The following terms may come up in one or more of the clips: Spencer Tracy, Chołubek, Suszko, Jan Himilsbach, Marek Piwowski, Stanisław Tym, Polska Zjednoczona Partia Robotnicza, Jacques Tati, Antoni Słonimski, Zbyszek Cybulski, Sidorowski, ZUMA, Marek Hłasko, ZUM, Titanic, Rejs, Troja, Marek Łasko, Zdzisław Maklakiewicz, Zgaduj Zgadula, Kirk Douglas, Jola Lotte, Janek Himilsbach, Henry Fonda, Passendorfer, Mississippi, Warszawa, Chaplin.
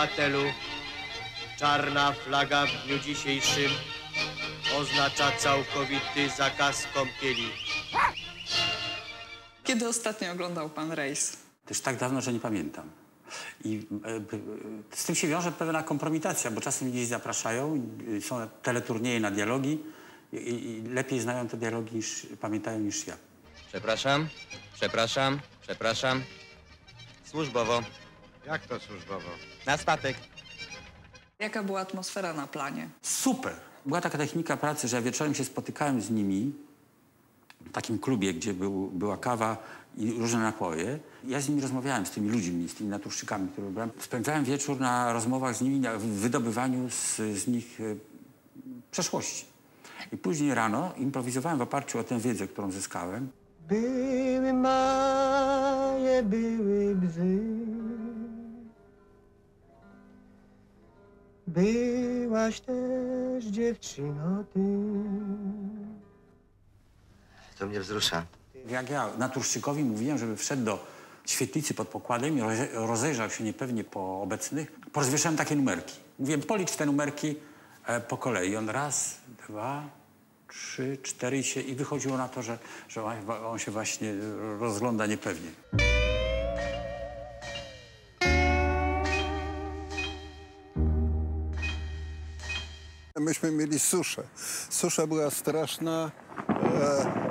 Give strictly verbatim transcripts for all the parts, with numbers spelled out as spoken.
obywatelu, czarna flaga w dniu dzisiejszym oznacza całkowity zakaz kąpieli. Kiedy ostatnio oglądał pan rejs? Też tak dawno, że nie pamiętam. I z tym się wiąże pewna kompromitacja, bo czasem gdzieś zapraszają, są teleturnieje na dialogi i, i lepiej znają te dialogi, niż pamiętają niż ja. Przepraszam, przepraszam, przepraszam. Służbowo. Jak to służbowo? Na statek. Jaka była atmosfera na planie? Super. Była taka technika pracy, że ja wieczorem się spotykałem z nimi w takim klubie, gdzie był, była kawa i różne napoje. Ja z nimi rozmawiałem, z tymi ludźmi, z tymi naturszykami, które brałem. Spędzałem wieczór na rozmowach z nimi, na wydobywaniu z, z nich y, przeszłości. I później rano improwizowałem w oparciu o tę wiedzę, którą uzyskałem. Były maje, były bzy. Byłaś też dziewczyno ty. To mnie wzrusza. Jak ja naturszczykowi mówiłem, żeby wszedł do świetlicy pod pokładem i rozejrzał się niepewnie po obecnych, porozwieszałem takie numerki. Mówiłem, policz te numerki e, po kolei. On raz, dwa, trzy, cztery i, się, i wychodziło na to, że, że on się właśnie rozgląda niepewnie. Myśmy mieli suszę. Susza była straszna. E...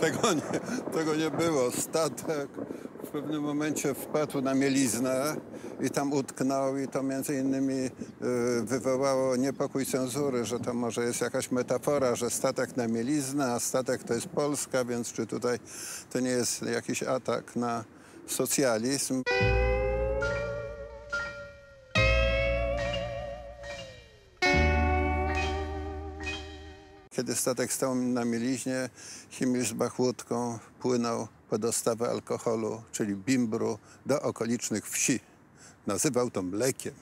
Tego nie, tego nie było. Statek w pewnym momencie wpadł na mieliznę i tam utknął i to między innymi wywołało niepokój cenzury, że to może jest jakaś metafora, że statek na mieliznę, a statek to jest Polska, więc czy tutaj to nie jest jakiś atak na socjalizm? Kiedy statek stał na mieliźnie, Himilsbach łódką płynął po dostawę alkoholu, czyli bimbru, do okolicznych wsi. Nazywał to mlekiem.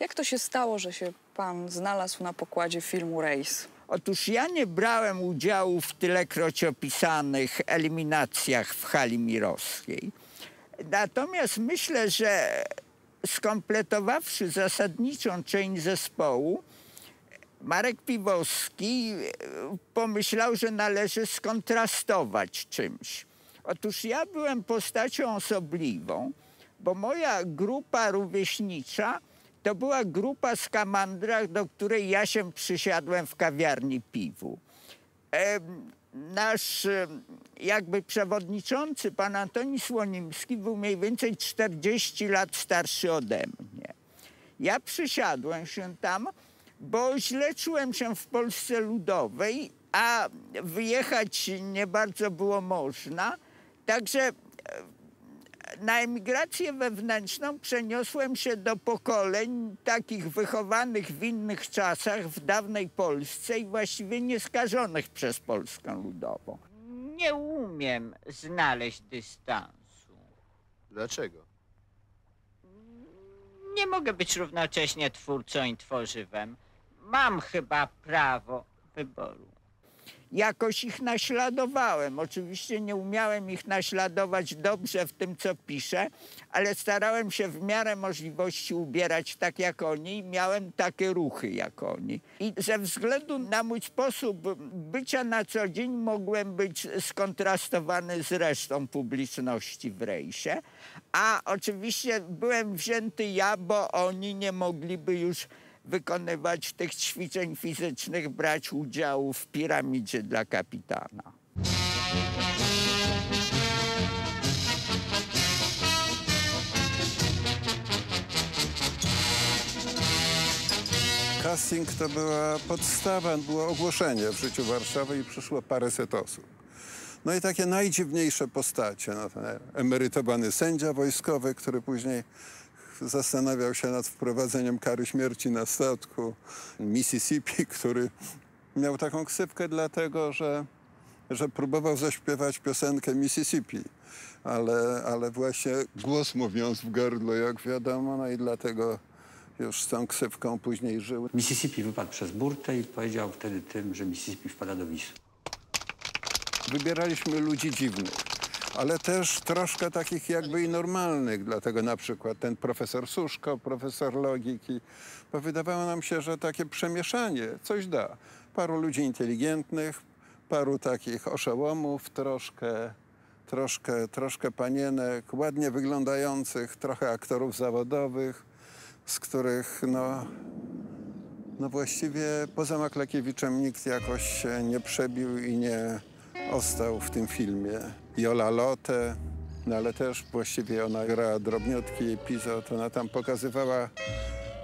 Jak to się stało, że się pan znalazł na pokładzie filmu Rejs? Otóż ja nie brałem udziału w tylekroć opisanych eliminacjach w hali mirowskiej. Natomiast myślę, że skompletowawszy zasadniczą część zespołu, Marek Piwowski pomyślał, że należy skontrastować czymś. Otóż ja byłem postacią osobliwą, bo moja grupa rówieśnicza to była grupa z Kamandrach, do której ja się przysiadłem w kawiarni piwu. E, nasz e, jakby przewodniczący, pan Antoni Słonimski, był mniej więcej czterdzieści lat starszy ode mnie. Ja przysiadłem się tam, bo źle czułem się w Polsce Ludowej, a wyjechać nie bardzo było można, także e, na emigrację wewnętrzną przeniosłem się do pokoleń takich wychowanych w innych czasach w dawnej Polsce i właściwie nieskażonych przez Polskę Ludową. Nie umiem znaleźć dystansu. Dlaczego? Nie mogę być równocześnie twórcą i tworzywem. Mam chyba prawo wyboru. Jakoś ich naśladowałem. Oczywiście nie umiałem ich naśladować dobrze w tym, co piszę, ale starałem się w miarę możliwości ubierać tak jak oni i miałem takie ruchy jak oni. I ze względu na mój sposób bycia na co dzień mogłem być skontrastowany z resztą publiczności w rejsie, a oczywiście byłem wzięty ja, bo oni nie mogliby już wykonywać tych ćwiczeń fizycznych, brać udziału w piramidzie dla kapitana. Casting to była podstawa, było ogłoszenie w życiu Warszawy i przyszło paręset osób. No i takie najdziwniejsze postacie. No, ten emerytowany sędzia wojskowy, który później zastanawiał się nad wprowadzeniem kary śmierci na statku Mississippi, który miał taką ksywkę dlatego, że, że próbował zaśpiewać piosenkę Mississippi, ale, ale właśnie głos mówiąc w gardło, jak wiadomo, no i dlatego już z tą ksywką później żył. Mississippi wypadł przez burtę i powiedział wtedy Tym, że Mississippi wpada do Wisły. Wybieraliśmy ludzi dziwnych, ale też troszkę takich jakby i normalnych. Dlatego na przykład ten profesor Suszko, profesor logiki, bo wydawało nam się, że takie przemieszanie coś da. Paru ludzi inteligentnych, paru takich oszołomów, troszkę, troszkę, troszkę panienek, ładnie wyglądających, trochę aktorów zawodowych, z których no, no właściwie poza Maklakiewiczem nikt jakoś się nie przebił i nie ostał w tym filmie. Jola Lotte, no ale też właściwie ona grała drobniutki epizod, ona tam pokazywała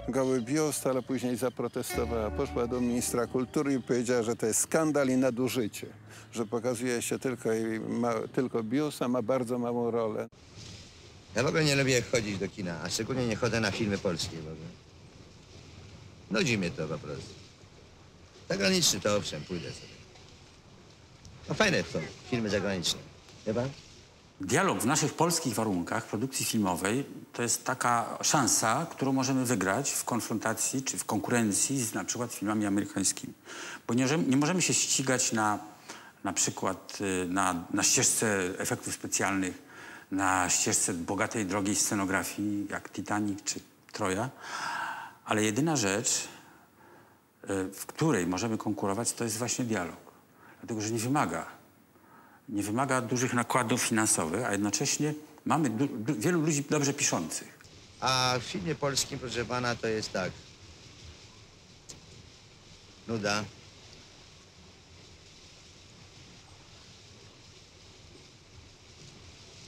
goły biust, ale później zaprotestowała. Poszła do ministra kultury i powiedziała, że to jest skandal i nadużycie, że pokazuje się tylko, i ma, tylko biust, a ma bardzo małą rolę. Ja w ogóle nie lubię chodzić do kina, a szczególnie nie chodzę na filmy polskie w ogóle. Nudzi mnie to po prostu. Zagraniczny to owszem, pójdę sobie. No fajne są filmy zagraniczne, chyba? Dialog w naszych polskich warunkach produkcji filmowej to jest taka szansa, którą możemy wygrać w konfrontacji czy w konkurencji z na przykład filmami amerykańskimi. Bo nie, nie możemy się ścigać na, na przykład na, na ścieżce efektów specjalnych, na ścieżce bogatej, drogiej scenografii jak Titanic czy Troja, ale jedyna rzecz, w której możemy konkurować, to jest właśnie dialog. Dlatego, że nie wymaga, nie wymaga dużych nakładów finansowych, a jednocześnie mamy du, du, wielu ludzi dobrze piszących. A w filmie polskim, proszę pana, to jest tak. Nuda.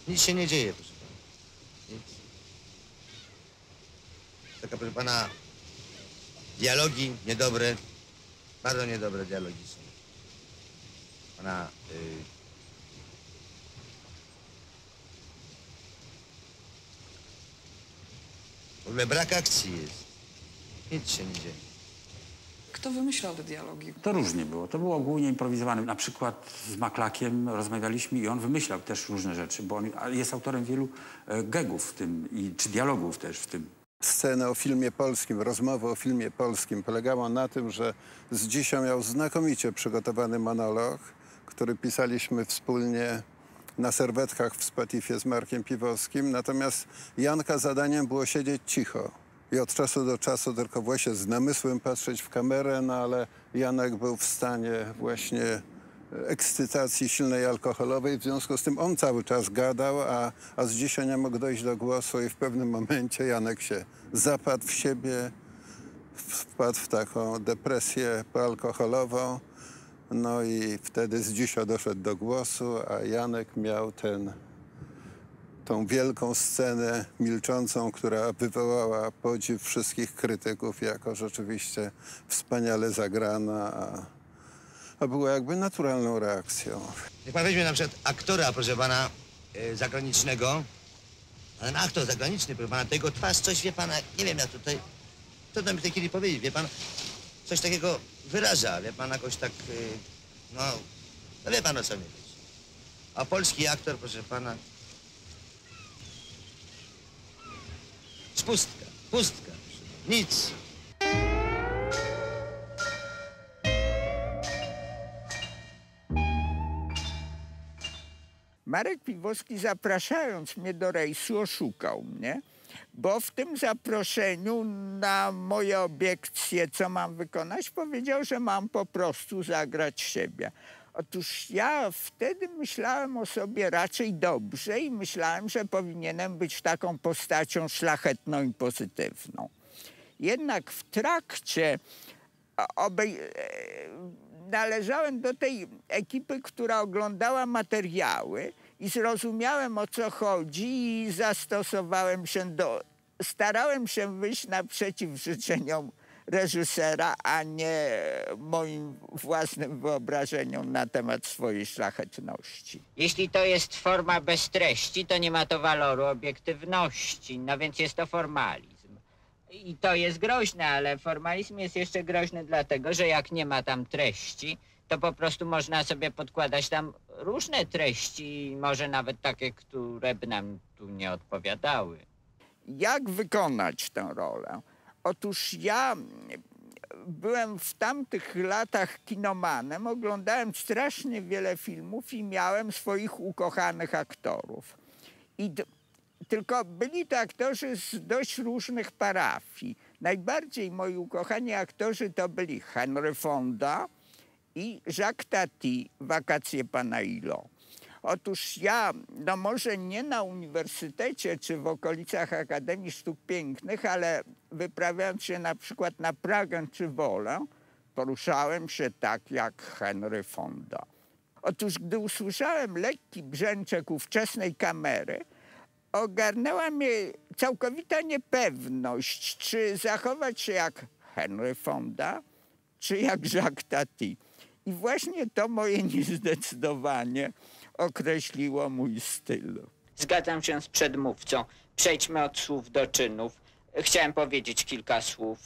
Nic się nie dzieje, proszę pana. Nic. Taka, proszę pana, dialogi niedobre, bardzo niedobre dialogi są. Pana, yy... W ogóle brak akcji jest. Nic się nie dzieje. Kto wymyślał te dialogi? To różnie było. To było ogólnie improwizowane. Na przykład z Maklakiem rozmawialiśmy i on wymyślał też różne rzeczy, bo on jest autorem wielu gegów w tym, i, czy dialogów też w tym. Scena o filmie polskim, rozmowa o filmie polskim polegała na tym, że Zdzisław miał znakomicie przygotowany monolog, który pisaliśmy wspólnie na serwetkach w Spotifie z Markiem Piwowskim. Natomiast Janka zadaniem było siedzieć cicho i od czasu do czasu tylko właśnie z namysłem patrzeć w kamerę, no ale Janek był w stanie właśnie ekscytacji silnej alkoholowej, w związku z tym on cały czas gadał, a, a Zdzisław nie mógł dojść do głosu i w pewnym momencie Janek się zapadł w siebie, wpadł w taką depresję poalkoholową. No i wtedy Zdzisław doszedł do głosu, a Janek miał ten, tą wielką scenę milczącą, która wywołała podziw wszystkich krytyków jako rzeczywiście wspaniale zagrana, a, a była jakby naturalną reakcją. Niech pan weźmie na przykład aktora, proszę pana, yy, zagranicznego. A ten aktor zagraniczny, proszę pana, to jego twarz, coś, wie pana, nie wiem, ja tutaj, trudno mi w tej chwili powiedzieć, wie pan, coś takiego wyraża, ale pan jakoś tak, yy, no, no wie pan o co mi chodzi. A polski aktor, proszę pana, z pustka, pustka, nic. Marek Piwowski, zapraszając mnie do rejsu, oszukał mnie, bo w tym zaproszeniu na moje obiekcje, co mam wykonać, powiedział, że mam po prostu zagrać siebie. Otóż ja wtedy myślałem o sobie raczej dobrze i myślałem, że powinienem być taką postacią szlachetną i pozytywną. Jednak w trakcie obej... należałem do tej ekipy, która oglądała materiały i zrozumiałem, o co chodzi i zastosowałem się do... Starałem się wyjść naprzeciw życzeniom reżysera, a nie moim własnym wyobrażeniom na temat swojej szlachetności. Jeśli to jest forma bez treści, to nie ma to waloru obiektywności, no więc jest to formalizm. I to jest groźne, ale formalizm jest jeszcze groźny dlatego, że jak nie ma tam treści, to po prostu można sobie podkładać tam różne treści, może nawet takie, które by nam tu nie odpowiadały. Jak wykonać tę rolę? Otóż ja byłem w tamtych latach kinomanem, oglądałem strasznie wiele filmów i miałem swoich ukochanych aktorów. I tylko byli to aktorzy z dość różnych parafii. Najbardziej moi ukochani aktorzy to byli Henry Fonda i Jacques Tati, Wakacje pana Ilo. Otóż ja, no może nie na uniwersytecie czy w okolicach Akademii Sztuk Pięknych, ale wyprawiając się na przykład na Pragę czy Wolę, poruszałem się tak jak Henry Fonda. Otóż gdy usłyszałem lekki brzęczek ówczesnej kamery, ogarnęła mnie całkowita niepewność, czy zachować się jak Henry Fonda, czy jak Jacques Tati. I właśnie to moje niezdecydowanie określiło mój styl. Zgadzam się z przedmówcą. Przejdźmy od słów do czynów. Chciałem powiedzieć kilka słów.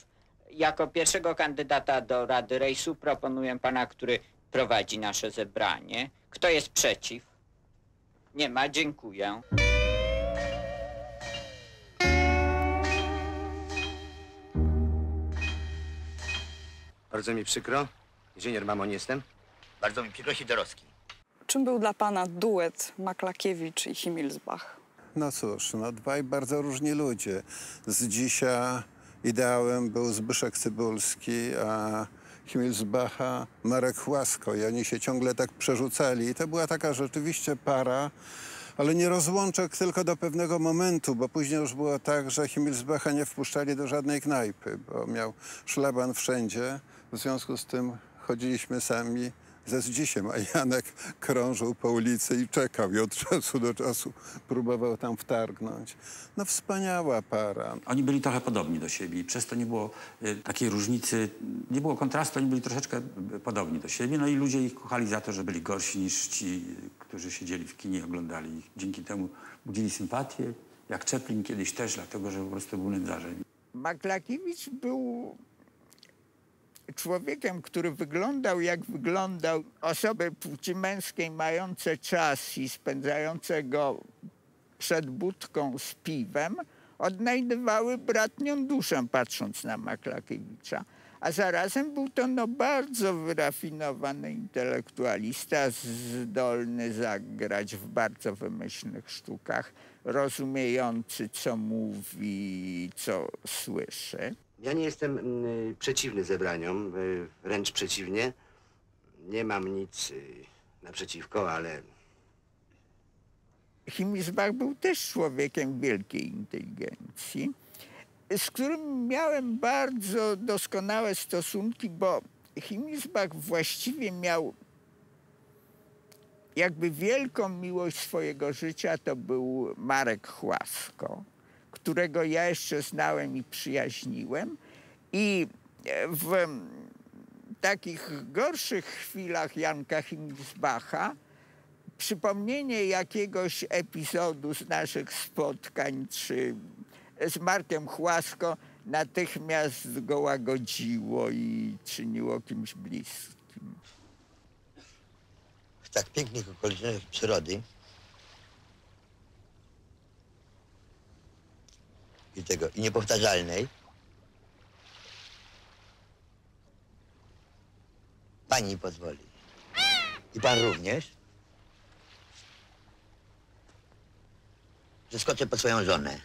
Jako pierwszego kandydata do Rady Rejsu proponuję pana, który prowadzi nasze zebranie. Kto jest przeciw? Nie ma, dziękuję. Bardzo mi przykro. Inżynier Mamon jestem. Bardzo mi przykro, Sidorowski. Czym był dla pana duet Maklakiewicz i Himilsbach? No cóż, no dwaj bardzo różni ludzie. Z dzisiaj ideałem był Zbyszek Cybulski, a Himilsbacha Marek Łasko. I oni się ciągle tak przerzucali. I to była taka rzeczywiście para, ale nie rozłączek tylko do pewnego momentu, bo później już było tak, że Himilsbacha nie wpuszczali do żadnej knajpy, bo miał szlaban wszędzie. W związku z tym chodziliśmy sami ze Zdzisiem, a Janek krążył po ulicy i czekał i od czasu do czasu próbował tam wtargnąć. No wspaniała para. Oni byli trochę podobni do siebie i przez to nie było y, takiej różnicy, nie było kontrastu, oni byli troszeczkę podobni do siebie, no i ludzie ich kochali za to, że byli gorsi niż ci, którzy siedzieli w kinie i oglądali ich. Dzięki temu budzili sympatię, jak Chaplin kiedyś też, dlatego że po prostu był nędzarzem. Maklakiewicz był człowiekiem, który wyglądał jak wyglądał, osoby płci męskiej mające czas i spędzające go przed budką z piwem, odnajdywały bratnią duszę patrząc na Maklakiewicza. A zarazem był to no bardzo wyrafinowany intelektualista, zdolny zagrać w bardzo wymyślnych sztukach, rozumiejący co mówi, co słyszy. Ja nie jestem y, przeciwny zebraniom, y, wręcz przeciwnie. Nie mam nic y, naprzeciwko, ale... Himilsbach był też człowiekiem wielkiej inteligencji, z którym miałem bardzo doskonałe stosunki, bo Himilsbach właściwie miał jakby wielką miłość swojego życia, to był Marek Hłasko, którego ja jeszcze znałem i przyjaźniłem. I w takich gorszych chwilach Janka Himilsbacha przypomnienie jakiegoś epizodu z naszych spotkań czy z Markiem Hłasko natychmiast go łagodziło i czyniło kimś bliskim. W tak pięknych okolicznościach przyrody i tego, i niepowtarzalnej. Pani pozwoli. I pan również. Że skoczę po swoją żonę.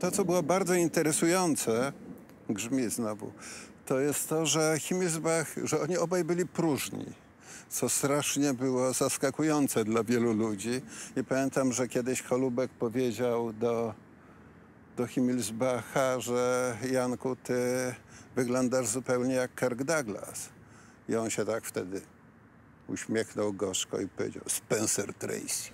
To, co było bardzo interesujące, grzmi znowu, to jest to, że Himilsbach, że oni obaj byli próżni, co strasznie było zaskakujące dla wielu ludzi. I pamiętam, że kiedyś Chołubek powiedział do, do Himilsbacha, że Janku, ty wyglądasz zupełnie jak Kirk Douglas. I on się tak wtedy uśmiechnął gorzko i powiedział Spencer Tracy.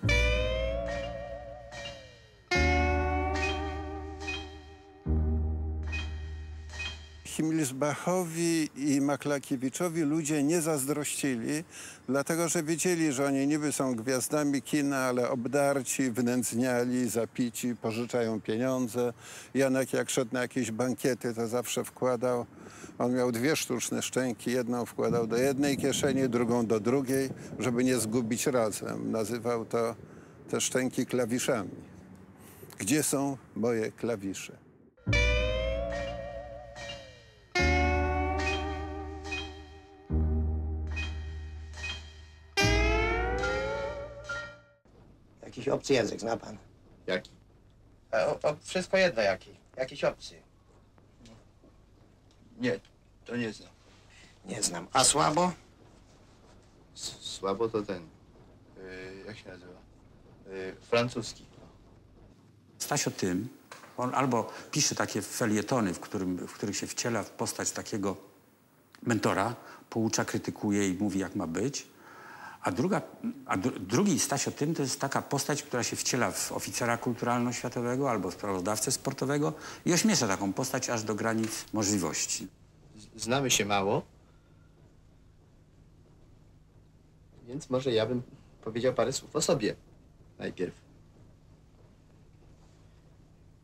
Himilsbachowi i Maklakiewiczowi ludzie nie zazdrościli, dlatego że wiedzieli, że oni niby są gwiazdami kina, ale obdarci, wynędzniali, zapici, pożyczają pieniądze. Janek jak szedł na jakieś bankiety, to zawsze wkładał. On miał dwie sztuczne szczęki, jedną wkładał do jednej kieszeni, drugą do drugiej, żeby nie zgubić razem. Nazywał to te szczęki klawiszami. Gdzie są moje klawisze? Jakiś obcy język zna pan? Jaki? O, o, wszystko jedno jaki. Jakiś obcy. Nie, to nie znam. Nie znam. A słabo? S słabo to ten. Yy, jak się nazywa? Yy, francuski. Stasio Tym, on albo pisze takie felietony, w, którym, w których się wciela w postać takiego mentora, poucza, krytykuje i mówi, jak ma być. A, druga, a dru, drugi Stasio Tym to jest taka postać, która się wciela w oficera kulturalno-światowego albo sprawozdawcę sportowego i ośmiesza taką postać aż do granic możliwości. Znamy się mało, więc może ja bym powiedział parę słów o sobie najpierw.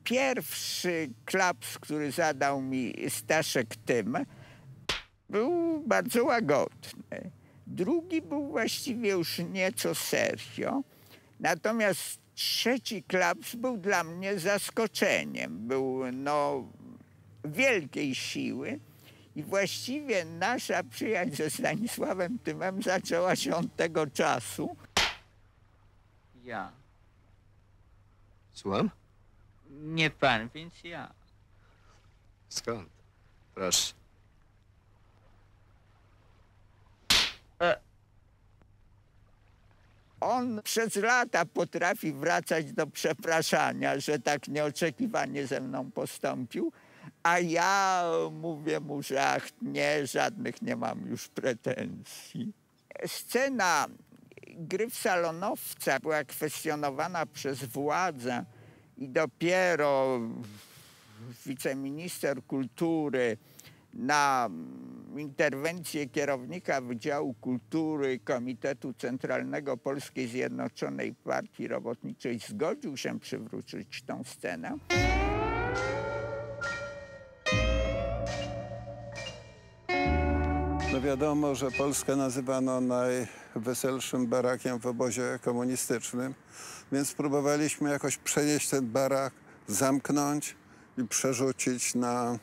Pierwszy klaps, który zadał mi Staszek Tym, był bardzo łagodny. Drugi był właściwie już nieco serio, natomiast trzeci klaps był dla mnie zaskoczeniem. Był no wielkiej siły i właściwie nasza przyjaźń ze Stanisławem Tymem zaczęła się od tego czasu. Ja. Słucham? Nie pan, więc ja. Skąd? Proszę. On przez lata potrafi wracać do przepraszania, że tak nieoczekiwanie ze mną postąpił, a ja mówię mu, że ach, nie, żadnych nie mam już pretensji. Scena gry w salonowca była kwestionowana przez władzę i dopiero wiceminister kultury na interwencję kierownika Wydziału Kultury Komitetu Centralnego Polskiej Zjednoczonej Partii Robotniczej zgodził się przywrócić tą scenę. No wiadomo, że Polskę nazywano najweselszym barakiem w obozie komunistycznym, więc próbowaliśmy jakoś przenieść ten barak, zamknąć i przerzucić na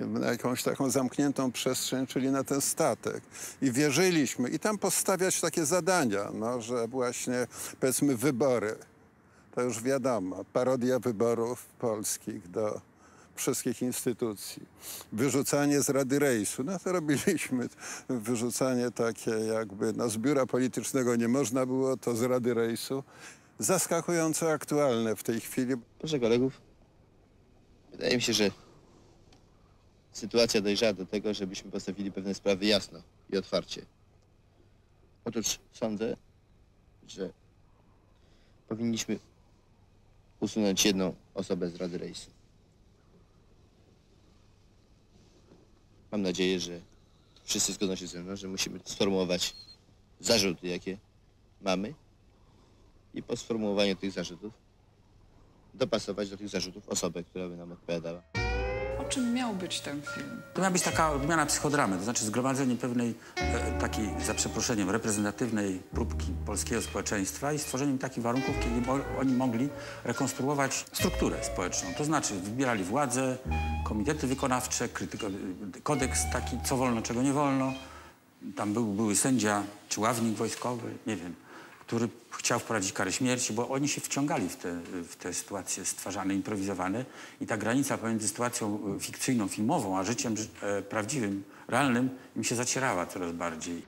na jakąś taką zamkniętą przestrzeń, czyli na ten statek. I wierzyliśmy. I tam postawiać takie zadania, no, że właśnie, powiedzmy, wybory. To już wiadomo, parodia wyborów polskich do wszystkich instytucji. Wyrzucanie z Rady Rejsu. No to robiliśmy. Wyrzucanie takie jakby, no z biura politycznego nie można było, to z Rady Rejsu. Zaskakująco aktualne w tej chwili. Proszę kolegów, wydaje mi się, że sytuacja dojrzała do tego, żebyśmy postawili pewne sprawy jasno i otwarcie. Otóż sądzę, że powinniśmy usunąć jedną osobę z Rady Rejsu. Mam nadzieję, że wszyscy zgodzą się ze mną, że musimy sformułować zarzuty, jakie mamy i po sformułowaniu tych zarzutów dopasować do tych zarzutów osobę, która by nam odpowiadała. O czym miał być ten film? To miała być taka odmiana psychodramy, to znaczy zgromadzenie pewnej e, takiej, za przeproszeniem, reprezentatywnej próbki polskiego społeczeństwa i stworzeniem takich warunków, kiedy mo oni mogli rekonstruować strukturę społeczną. To znaczy wybierali władzę, komitety wykonawcze, kodeks taki, co wolno, czego nie wolno. Tam był były sędzia czy ławnik wojskowy, nie wiem, który chciał wprowadzić karę śmierci, bo oni się wciągali w te, w te sytuacje stwarzane, improwizowane i ta granica pomiędzy sytuacją fikcyjną, filmową, a życiem e, prawdziwym, realnym im się zacierała coraz bardziej.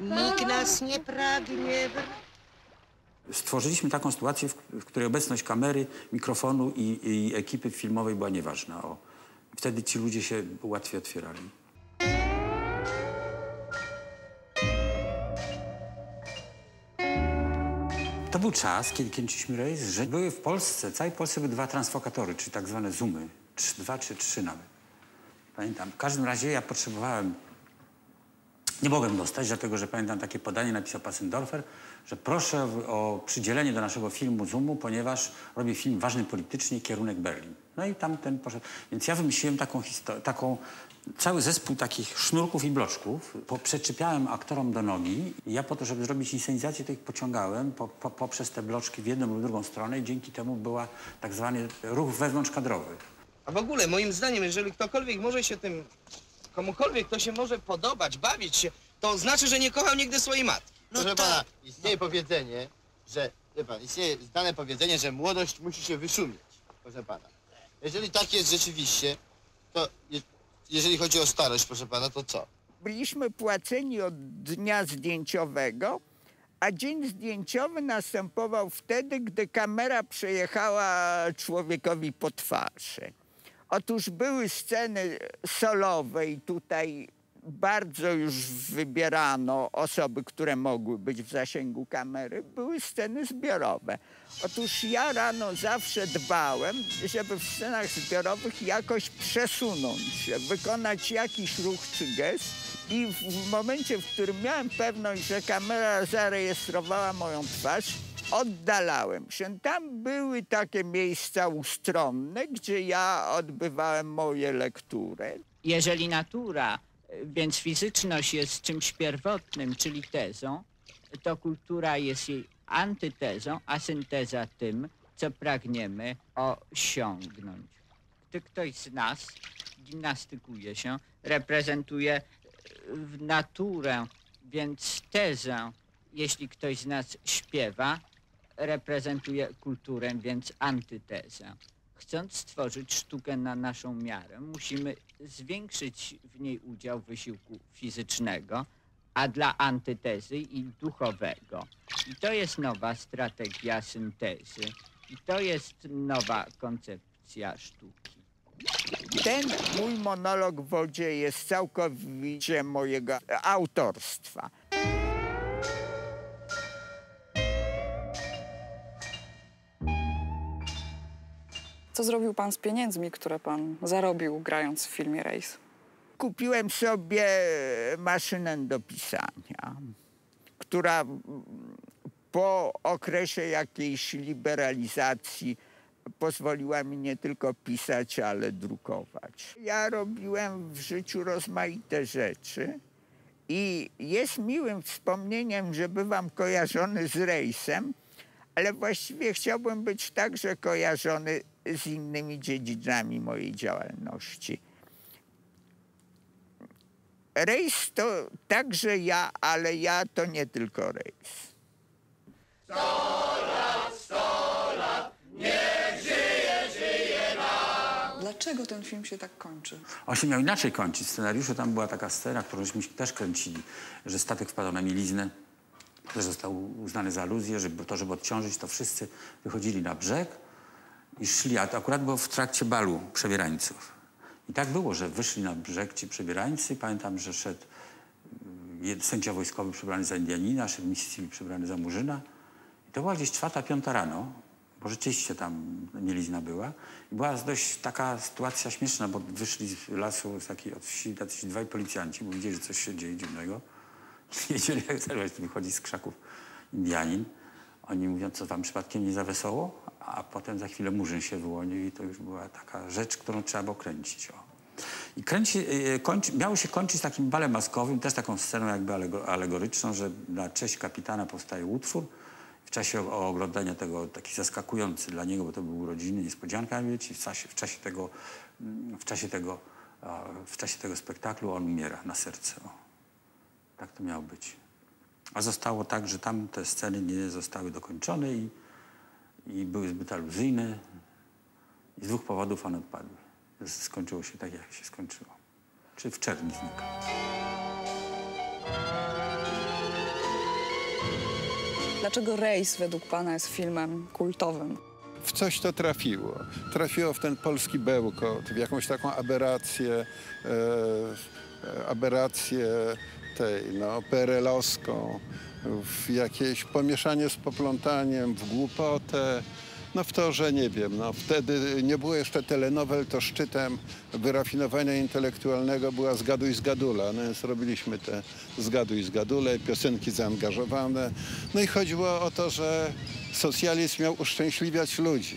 Nikt nas nie pragnie. Stworzyliśmy taką sytuację, w, w której obecność kamery, mikrofonu i, i ekipy filmowej była nieważna. O, wtedy ci ludzie się łatwiej otwierali. To był czas, kiedy kręciliśmy rejs, że były w Polsce, całej Polsce były dwa transfokatory, czyli tak zwane zumy, dwa czy trzy nawet. Pamiętam. W każdym razie ja potrzebowałem Nie mogłem dostać, dlatego że pamiętam takie podanie, napisał Passendorfer, że proszę o przydzielenie do naszego filmu ZUMu, ponieważ robię film ważny politycznie, kierunek Berlin. No i tamten poszedł. Więc ja wymyśliłem taką historię, taką, cały zespół takich sznurków i bloczków. Przeczepiałem aktorom do nogi i ja po to, żeby zrobić inscenizację, to ich pociągałem po, po, poprzez te bloczki w jedną lub drugą stronę i dzięki temu była tak zwany ruch wewnątrzkadrowy. A w ogóle moim zdaniem, jeżeli ktokolwiek może się tym... Komukolwiek to się może podobać, bawić się, to znaczy, że nie kochał nigdy swojej matki. No proszę tak. Pana, istnieje no. powiedzenie, że... Wie pan, istnieje znane powiedzenie, że młodość musi się wyszumieć. Proszę pana. Jeżeli tak jest rzeczywiście, to je, jeżeli chodzi o starość, proszę pana, to co? Byliśmy płaceni od dnia zdjęciowego, a dzień zdjęciowy następował wtedy, gdy kamera przejechała człowiekowi po twarzy. Otóż były sceny solowe i tutaj bardzo już wybierano osoby, które mogły być w zasięgu kamery. Były sceny zbiorowe. Otóż ja rano zawsze dbałem, żeby w scenach zbiorowych jakoś przesunąć się, wykonać jakiś ruch czy gest. I w momencie, w którym miałem pewność, że kamera zarejestrowała moją twarz, oddalałem się. Tam były takie miejsca ustronne, gdzie ja odbywałem moje lektury. Jeżeli natura, więc fizyczność jest czymś pierwotnym, czyli tezą, to kultura jest jej antytezą, a synteza tym, co pragniemy osiągnąć. Gdy ktoś z nas gimnastykuje się, reprezentuje naturę, więc tezę, jeśli ktoś z nas śpiewa, reprezentuje kulturę, więc antytezę. Chcąc stworzyć sztukę na naszą miarę, musimy zwiększyć w niej udział wysiłku fizycznego, a dla antytezy i duchowego. I to jest nowa strategia syntezy. I to jest nowa koncepcja sztuki. Ten mój monolog w wodzie jest całkowicie mojego autorstwa. Co zrobił pan z pieniędzmi, które pan zarobił, grając w filmie Rejs? Kupiłem sobie maszynę do pisania, która po okresie jakiejś liberalizacji pozwoliła mi nie tylko pisać, ale drukować. Ja robiłem w życiu rozmaite rzeczy i jest miłym wspomnieniem, że bywam kojarzony z Rejsem, ale właściwie chciałbym być także kojarzony z innymi dziedzinami mojej działalności. Rejs to także ja, ale ja to nie tylko Rejs. Sto lat, sto lat, niech żyje, żyje nam! Dlaczego ten film się tak kończy? On się miał inaczej kończyć. W scenariuszu tam była taka scena, którąśmy też kręcili, że statek wpadał na mieliznę, który został uznany za aluzję, żeby to, żeby odciążyć, to wszyscy wychodzili na brzeg i szli, a to akurat było w trakcie balu przebierańców. I tak było, że wyszli na brzeg ci przebierańcy. Pamiętam, że szedł sędzia wojskowy przebrany za Indianina, szedł Mississippi przebrany za Murzyna. I to była gdzieś czwarta, piąta rano, bo rzeczywiście tam mielizna była. I była dość taka sytuacja śmieszna, bo wyszli z lasu, z takiej od wsi, tacy dwaj policjanci, bo widzieli, że coś się dzieje dziwnego. Nie wiedzieli, jak zerwać, wychodzi z krzaków Indianin. Oni mówią, co tam przypadkiem nie za wesoło, a potem za chwilę Murzyn się wyłonił i to już była taka rzecz, którą trzeba było kręcić. O. I kręci, kończy, miało się kończyć takim balem maskowym, też taką sceną jakby alegoryczną, że na cześć kapitana powstaje utwór. W czasie oglądania tego, taki zaskakujący dla niego, bo to był urodziny, niespodzianka, wiecie, w czasie, w czasie tego, w czasie tego, w czasie tego spektaklu on umiera na serce. O. Tak to miało być. A zostało tak, że tam te sceny nie zostały dokończone i, i były zbyt aluzyjne. I z dwóch powodów one odpadły. Skończyło się tak, jak się skończyło. Czy w czerni znika. Dlaczego Rejs według pana jest filmem kultowym? W coś to trafiło. Trafiło w ten polski bełkot, w jakąś taką aberrację, e, aberrację tej, no, perelowską, w jakieś pomieszanie z poplątaniem, w głupotę, No w to, że nie wiem, no wtedy nie było jeszcze telenowel, to szczytem wyrafinowania intelektualnego była Zgaduj Zgadula. No więc robiliśmy te Zgaduj Zgadule, piosenki zaangażowane. No i chodziło o to, że socjalizm miał uszczęśliwiać ludzi.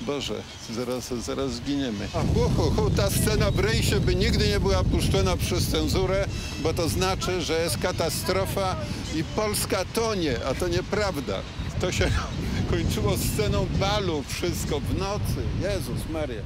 Boże, zaraz, zaraz zginiemy. A hu, hu, hu, ta scena w Rejsie by nigdy nie była puszczona przez cenzurę, bo to znaczy, że jest katastrofa i Polska tonie, a to nieprawda. To się kończyło sceną balu, wszystko w nocy. Jezus Maria.